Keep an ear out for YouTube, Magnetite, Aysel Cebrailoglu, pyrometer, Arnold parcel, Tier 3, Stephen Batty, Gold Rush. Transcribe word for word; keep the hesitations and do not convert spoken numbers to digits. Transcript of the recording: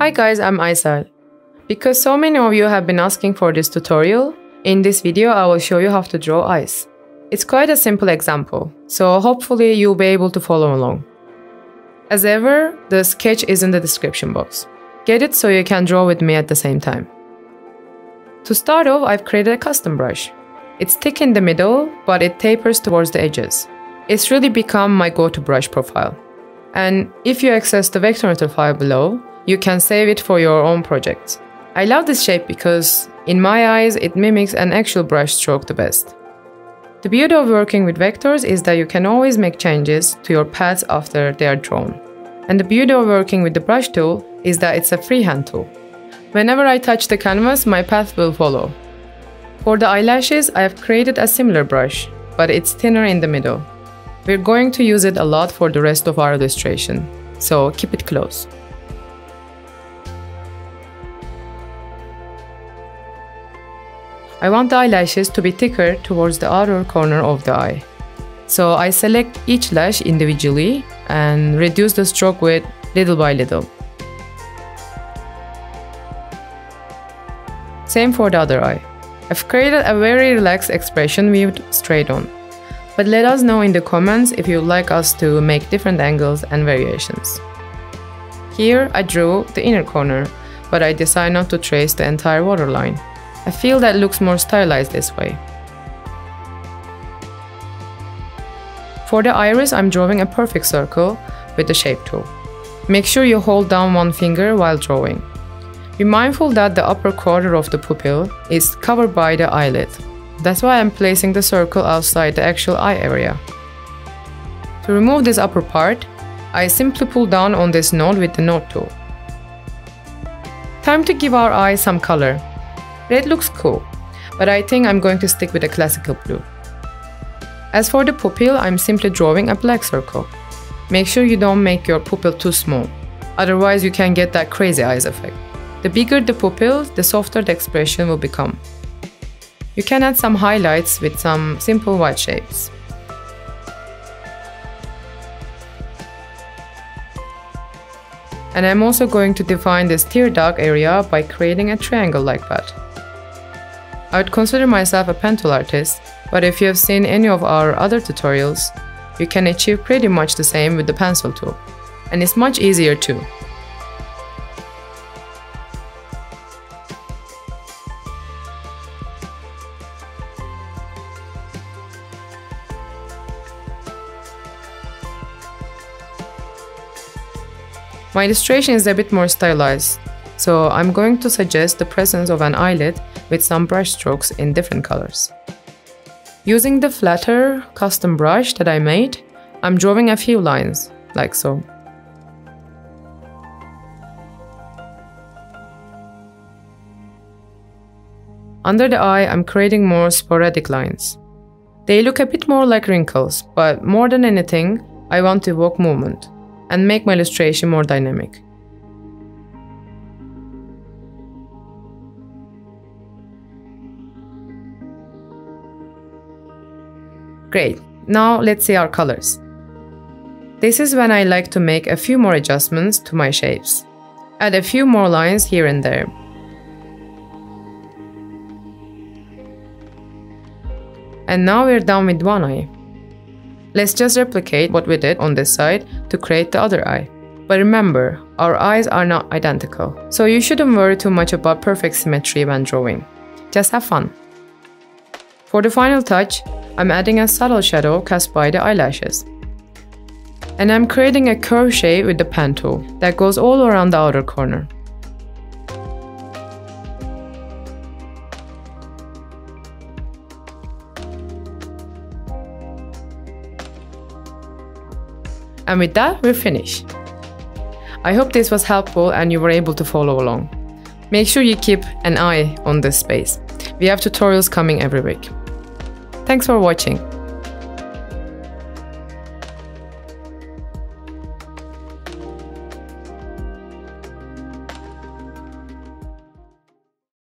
Hi guys, I'm Aysel. Because so many of you have been asking for this tutorial, in this video I will show you how to draw eyes. It's quite a simple example, so hopefully you'll be able to follow along. As ever, the sketch is in the description box. Get it so you can draw with me at the same time. To start off, I've created a custom brush. It's thick in the middle, but it tapers towards the edges. It's really become my go-to brush profile. And if you access the vector file below, you can save it for your own project. I love this shape because, in my eyes, it mimics an actual brush stroke the best. The beauty of working with vectors is that you can always make changes to your paths after they are drawn. And the beauty of working with the brush tool is that it's a freehand tool. Whenever I touch the canvas, my path will follow. For the eyelashes, I have created a similar brush, but it's thinner in the middle. We're going to use it a lot for the rest of our illustration, so keep it close. I want the eyelashes to be thicker towards the outer corner of the eye. So I select each lash individually and reduce the stroke width little by little. Same for the other eye. I've created a very relaxed expression viewed straight on. But let us know in the comments if you'd like us to make different angles and variations. Here I drew the inner corner, but I decided not to trace the entire waterline. I feel that looks more stylized this way. For the iris, I'm drawing a perfect circle with the shape tool. Make sure you hold down one finger while drawing. Be mindful that the upper quarter of the pupil is covered by the eyelid. That's why I'm placing the circle outside the actual eye area. To remove this upper part, I simply pull down on this node with the node tool. Time to give our eye some color. Red looks cool, but I think I'm going to stick with a classical blue. As for the pupil, I'm simply drawing a black circle. Make sure you don't make your pupil too small, otherwise you can get that crazy eyes effect. The bigger the pupil, the softer the expression will become. You can add some highlights with some simple white shapes. And I'm also going to define this tear duct area by creating a triangle like that. I would consider myself a pen tool artist, but if you have seen any of our other tutorials, you can achieve pretty much the same with the pencil tool. And it's much easier too. My illustration is a bit more stylized, so I'm going to suggest the presence of an eyelid with some brush strokes in different colors. Using the flatter custom brush that I made, I'm drawing a few lines, like so. Under the eye, I'm creating more sporadic lines. They look a bit more like wrinkles, but more than anything, I want to evoke movement and make my illustration more dynamic. Great, now let's see our colors. This is when I like to make a few more adjustments to my shapes. Add a few more lines here and there. And now we're done with one eye. Let's just replicate what we did on this side to create the other eye. But remember, our eyes are not identical, so you shouldn't worry too much about perfect symmetry when drawing. Just have fun. For the final touch, I'm adding a subtle shadow cast by the eyelashes. And I'm creating a curve shape with the pen tool that goes all around the outer corner. And with that, we're finished. I hope this was helpful and you were able to follow along. Make sure you keep an eye on this space. We have tutorials coming every week. Thanks for watching.